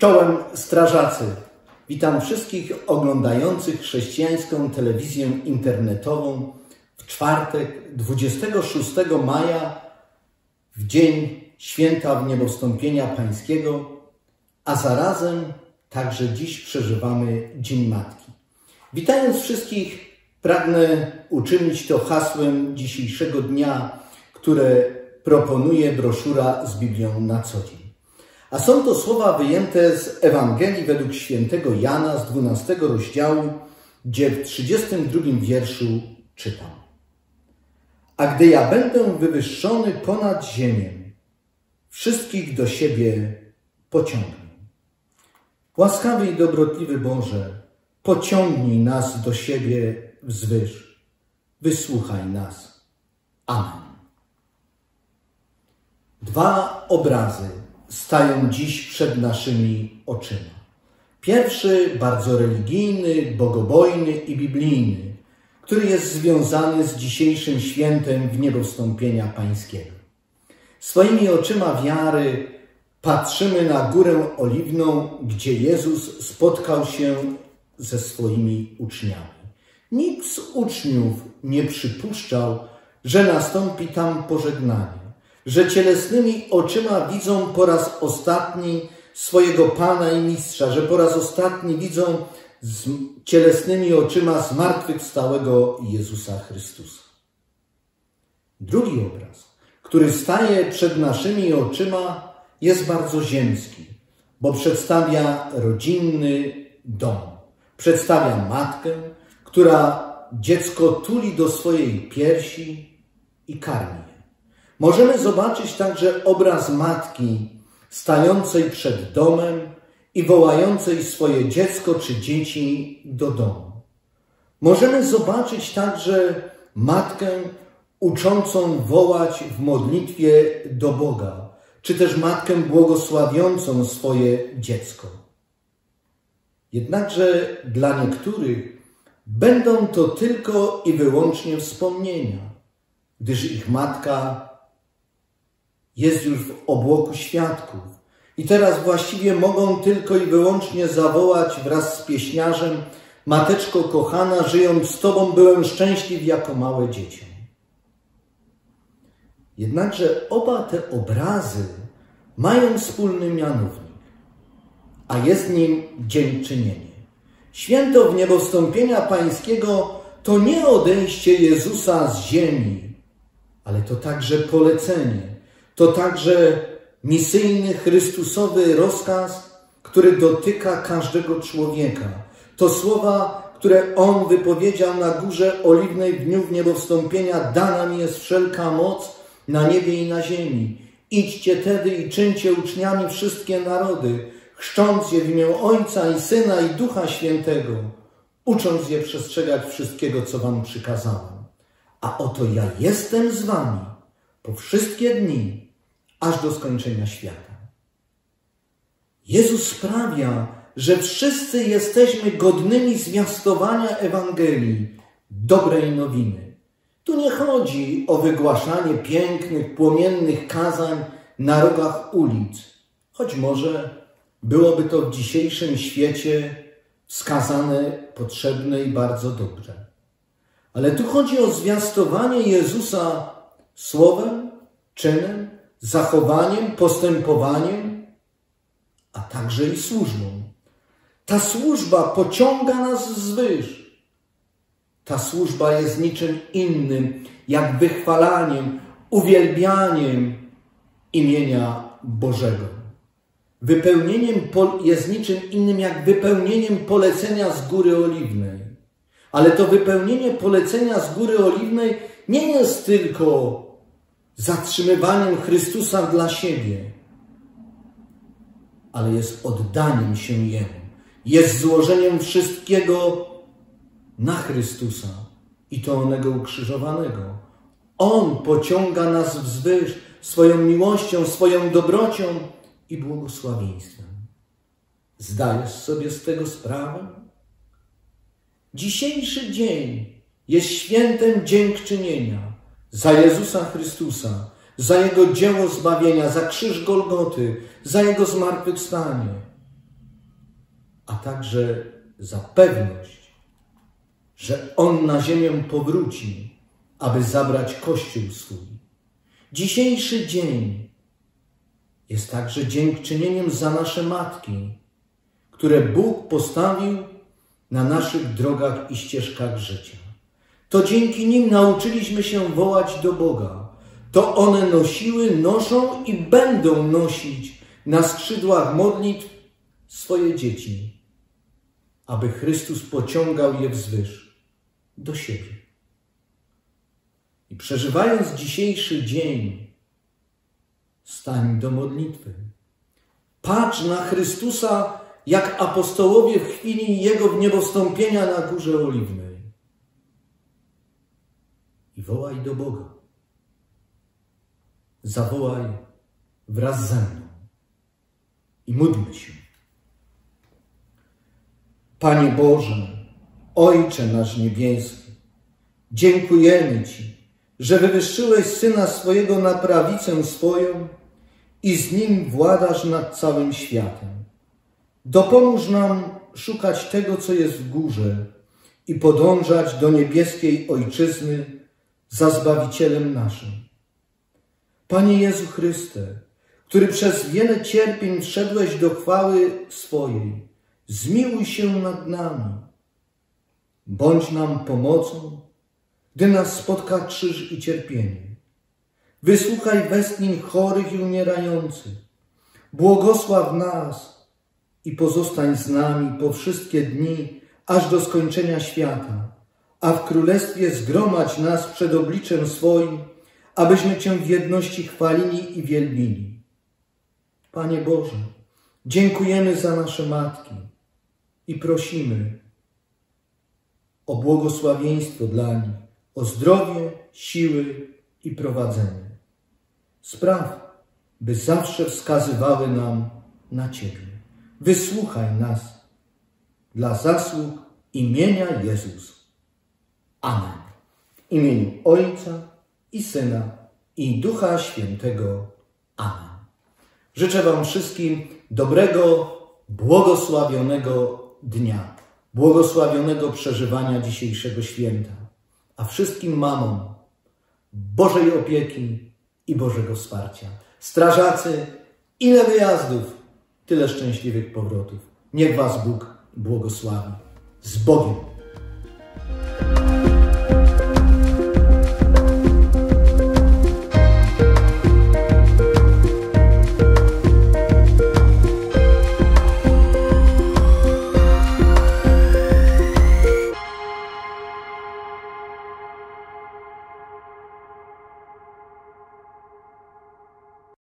Czołem strażacy! Witam wszystkich oglądających chrześcijańską telewizję internetową w czwartek 26 maja, w dzień święta Wniebowstąpienia Pańskiego, a zarazem także dziś przeżywamy Dzień Matki. Witając wszystkich, pragnę uczynić to hasłem dzisiejszego dnia, które proponuje broszura z Biblią na co dzień. A są to słowa wyjęte z Ewangelii według świętego Jana z 12 rozdziału, gdzie w 32 wierszu czytam: A gdy ja będę wywyższony ponad ziemię, wszystkich do siebie pociągnę. Łaskawy i dobrotliwy Boże, pociągnij nas do siebie wzwyż. Wysłuchaj nas. Amen. Dwa obrazy stają dziś przed naszymi oczyma. Pierwszy, bardzo religijny, bogobojny i biblijny, który jest związany z dzisiejszym świętem Wniebowstąpienia Pańskiego. Swoimi oczyma wiary patrzymy na Górę Oliwną, gdzie Jezus spotkał się ze swoimi uczniami. Nikt z uczniów nie przypuszczał, że nastąpi tam pożegnanie, że cielesnymi oczyma widzą po raz ostatni swojego Pana i Mistrza, że po raz ostatni widzą cielesnymi oczyma zmartwychwstałego Jezusa Chrystusa. Drugi obraz, który staje przed naszymi oczyma, jest bardzo ziemski, bo przedstawia rodzinny dom. Przedstawia matkę, która dziecko tuli do swojej piersi i karmi. Możemy zobaczyć także obraz matki stającej przed domem i wołającej swoje dziecko czy dzieci do domu. Możemy zobaczyć także matkę uczącą wołać w modlitwie do Boga, czy też matkę błogosławiącą swoje dziecko. Jednakże dla niektórych będą to tylko i wyłącznie wspomnienia, gdyż ich matka jest już w obłoku świadków i teraz właściwie mogą tylko i wyłącznie zawołać wraz z pieśniarzem: Mateczko kochana, żyjąc z Tobą byłem szczęśliw jako małe dziecię. Jednakże oba te obrazy mają wspólny mianownik, a jest nim dziękczynienie. Święto Wniebowstąpienia Pańskiego to nie odejście Jezusa z ziemi, ale to także polecenie. To także misyjny, chrystusowy rozkaz, który dotyka każdego człowieka. To słowa, które On wypowiedział na Górze Oliwnej w dniu Wniebowstąpienia: dana mi jest wszelka moc na niebie i na ziemi. Idźcie tedy i czyńcie uczniami wszystkie narody, chrzcząc je w imię Ojca i Syna i Ducha Świętego, ucząc je przestrzegać wszystkiego, co wam przykazałem. A oto ja jestem z wami po wszystkie dni, aż do skończenia świata. Jezus sprawia, że wszyscy jesteśmy godnymi zwiastowania Ewangelii, dobrej nowiny. Tu nie chodzi o wygłaszanie pięknych, płomiennych kazań na rogach ulic, choć może byłoby to w dzisiejszym świecie wskazane, potrzebne i bardzo dobre. Ale tu chodzi o zwiastowanie Jezusa słowem, czynem, zachowaniem, postępowaniem, a także i służbą. Ta służba pociąga nas wzwyż. Ta służba jest niczym innym jak wychwalaniem, uwielbianiem imienia Bożego. Jest niczym innym jak wypełnieniem polecenia z Góry Oliwnej. Ale to wypełnienie polecenia z Góry Oliwnej nie jest tylko zatrzymywaniem Chrystusa dla siebie, ale jest oddaniem się Jemu, jest złożeniem wszystkiego na Chrystusa i to onego ukrzyżowanego. On pociąga nas wzwyż swoją miłością, swoją dobrocią i błogosławieństwem. Zdajesz sobie z tego sprawę? Dzisiejszy dzień jest świętem dziękczynienia za Jezusa Chrystusa, za Jego dzieło zbawienia, za krzyż Golgoty, za Jego zmartwychwstanie. a także za pewność, że On na ziemię powróci, aby zabrać Kościół swój. Dzisiejszy dzień jest także dziękczynieniem za nasze matki, które Bóg postawił na naszych drogach i ścieżkach życia. To dzięki nim nauczyliśmy się wołać do Boga. To one nosiły, noszą i będą nosić na skrzydłach modlitw swoje dzieci, aby Chrystus pociągał je wzwyż do siebie. I przeżywając dzisiejszy dzień, stań do modlitwy. Patrz na Chrystusa, jak apostołowie w chwili Jego wniebowstąpienia na Górze Oliwnej. I wołaj do Boga. Zawołaj wraz ze mną. I módlmy się. Panie Boże, Ojcze nasz niebieski, dziękujemy Ci, że wywyższyłeś Syna swojego na prawicę swoją i z Nim władasz nad całym światem. Dopomóż nam szukać tego, co jest w górze i podążać do niebieskiej Ojczyzny za Zbawicielem naszym. Panie Jezu Chryste, który przez wiele cierpień wszedłeś do chwały swojej, zmiłuj się nad nami. Bądź nam pomocą, gdy nas spotka krzyż i cierpienie. Wysłuchaj westchnień chorych i umierających. Błogosław nas i pozostań z nami po wszystkie dni, aż do skończenia świata, a w Królestwie zgromadź nas przed obliczem swoim, abyśmy Cię w jedności chwalili i wielbili. Panie Boże, dziękujemy za nasze matki i prosimy o błogosławieństwo dla nich, o zdrowie, siły i prowadzenie. Spraw, by zawsze wskazywały nam na Ciebie. Wysłuchaj nas dla zasług imienia Jezus. Amen. W imieniu Ojca i Syna i Ducha Świętego. Amen. Życzę Wam wszystkim dobrego, błogosławionego dnia. Błogosławionego przeżywania dzisiejszego święta, a wszystkim mamom Bożej opieki i Bożego wsparcia. Strażacy, ile wyjazdów, tyle szczęśliwych powrotów. Niech Was Bóg błogosławi. Z Bogiem!